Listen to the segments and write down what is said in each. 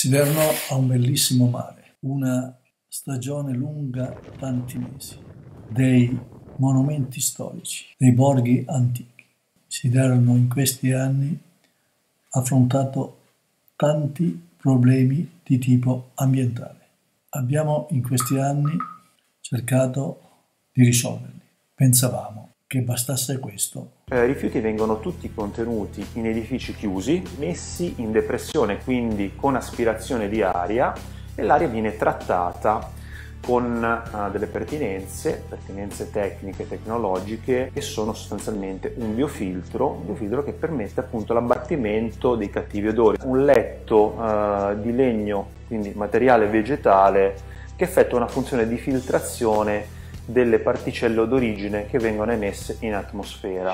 Siderno ha un bellissimo mare, una stagione lunga tanti mesi, dei monumenti storici, dei borghi antichi. Siderno in questi anni ha affrontato tanti problemi di tipo ambientale. Abbiamo in questi anni cercato di risolverli. Pensavamo che bastasse questo. I rifiuti vengono tutti contenuti in edifici chiusi, messi in depressione, quindi con aspirazione di aria, e l'aria viene trattata con delle pertinenze tecniche, tecnologiche, che sono sostanzialmente un biofiltro che permette appunto l'abbattimento dei cattivi odori. Un letto di legno, quindi materiale vegetale, che effettua una funzione di filtrazione delle particelle d'origine che vengono emesse in atmosfera.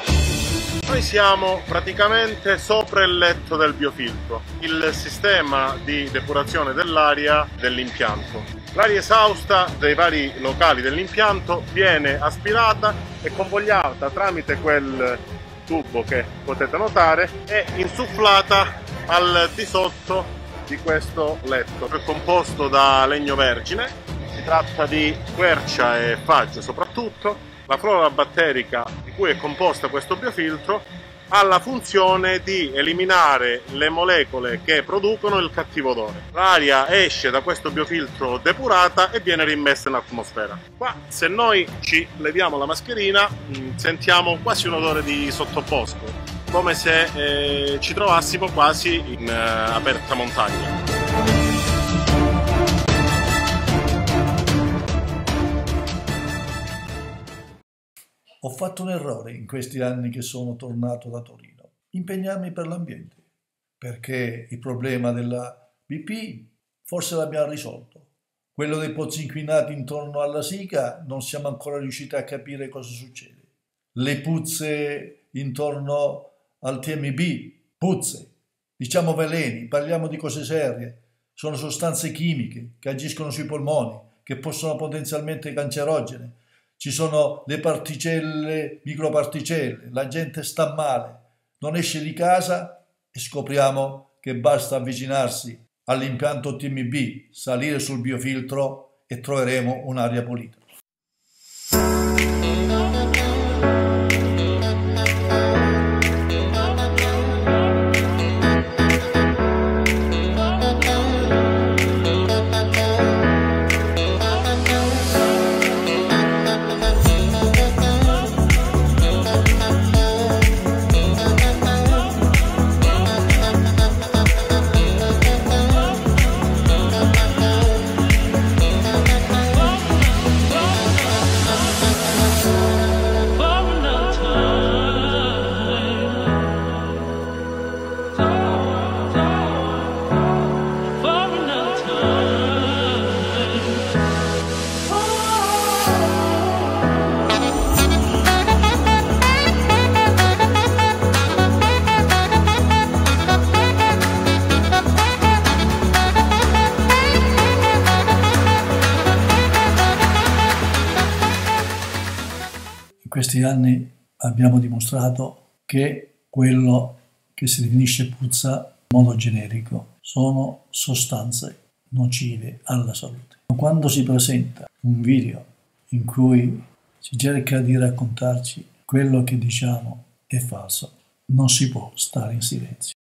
Noi siamo praticamente sopra il letto del biofiltro, il sistema di depurazione dell'aria dell'impianto. L'aria esausta dei vari locali dell'impianto viene aspirata e convogliata tramite quel tubo che potete notare e insufflata al di sotto di questo letto, che è composto da legno vergine. Si tratta di quercia e faggio soprattutto. La flora batterica di cui è composta questo biofiltro ha la funzione di eliminare le molecole che producono il cattivo odore. L'aria esce da questo biofiltro depurata e viene rimmessa in atmosfera. Qua, se noi ci leviamo la mascherina, sentiamo quasi un odore di sottobosco, come se ci trovassimo quasi in aperta montagna. Ho fatto un errore in questi anni che sono tornato da Torino, impegnarmi per l'ambiente, perché il problema della BP forse l'abbiamo risolto. Quello dei pozzi inquinati intorno alla Sica non siamo ancora riusciti a capire cosa succede. Le puzze intorno al TMB, puzze, diciamo veleni, parliamo di cose serie, sono sostanze chimiche che agiscono sui polmoni, che possono potenzialmente cancerogene. Ci sono le particelle, microparticelle, la gente sta male, non esce di casa e scopriamo che basta avvicinarsi all'impianto TMB, salire sul biofiltro e troveremo un'aria pulita. In questi anni abbiamo dimostrato che quello che si definisce puzza in modo generico sono sostanze nocive alla salute. Quando si presenta un video in cui si cerca di raccontarci quello che diciamo è falso, non si può stare in silenzio.